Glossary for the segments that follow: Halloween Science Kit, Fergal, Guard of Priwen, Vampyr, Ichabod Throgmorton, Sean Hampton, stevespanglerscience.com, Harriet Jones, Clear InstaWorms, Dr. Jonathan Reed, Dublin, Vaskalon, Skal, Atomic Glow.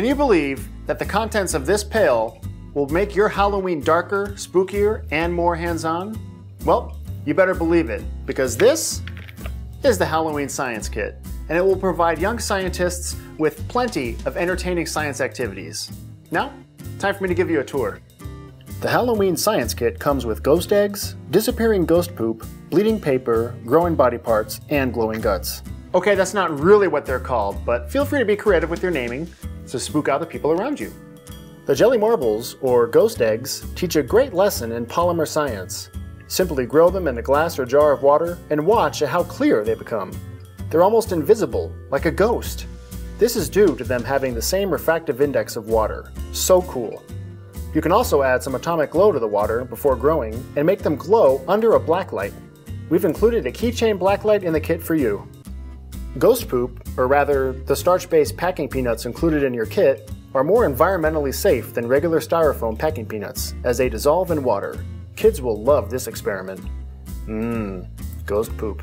Can you believe that the contents of this pail will make your Halloween darker, spookier, and more hands-on? Well, you better believe it, because this is the Halloween Science Kit, and it will provide young scientists with plenty of entertaining science activities. Now, time for me to give you a tour. The Halloween Science Kit comes with ghost eggs, disappearing ghost poop, bleeding paper, growing body parts, and glowing guts. Okay, that's not really what they're called, but feel free to be creative with your naming to spook out the people around you. The jelly marbles, or ghost eggs, teach a great lesson in polymer science. Simply grow them in a glass or jar of water and watch at how clear they become. They're almost invisible, like a ghost. This is due to them having the same refractive index of water. So cool. You can also add some atomic glow to the water before growing and make them glow under a blacklight. We've included a keychain blacklight in the kit for you. Ghost poop, or rather the starch-based packing peanuts included in your kit, are more environmentally safe than regular styrofoam packing peanuts, as they dissolve in water. Kids will love this experiment. Ghost poop.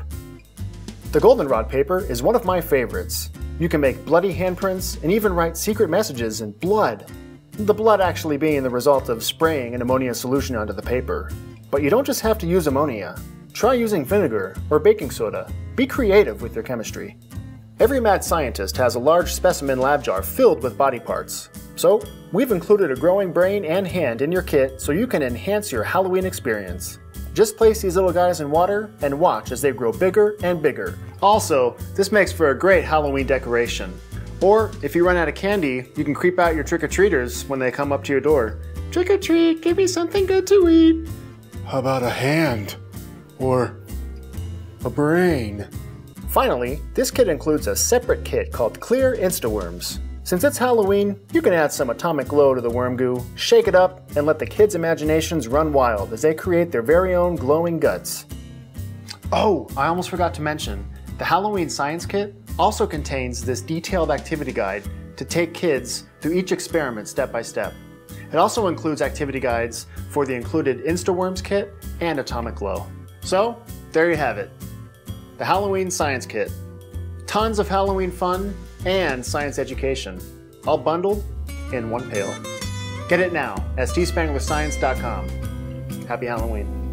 The goldenrod paper is one of my favorites. You can make bloody handprints and even write secret messages in blood. The blood actually being the result of spraying an ammonia solution onto the paper. But you don't just have to use ammonia. Try using vinegar or baking soda. Be creative with your chemistry. Every mad scientist has a large specimen lab jar filled with body parts. So we've included a growing brain and hand in your kit so you can enhance your Halloween experience. Just place these little guys in water and watch as they grow bigger and bigger. Also, this makes for a great Halloween decoration. Or, if you run out of candy, you can creep out your trick-or-treaters when they come up to your door. Trick or treat, give me something good to eat. How about a hand? Or a brain? Finally, this kit includes a separate kit called Clear InstaWorms. Since it's Halloween, you can add some atomic glow to the worm goo, shake it up, and let the kids' imaginations run wild as they create their very own glowing guts. Oh, I almost forgot to mention, the Halloween Science Kit also contains this detailed activity guide to take kids through each experiment step by step. It also includes activity guides for the included InstaWorms kit and Atomic Glow. So, there you have it, the Halloween Science Kit. Tons of Halloween fun and science education, all bundled in one pail. Get it now at stevespanglerscience.com. Happy Halloween.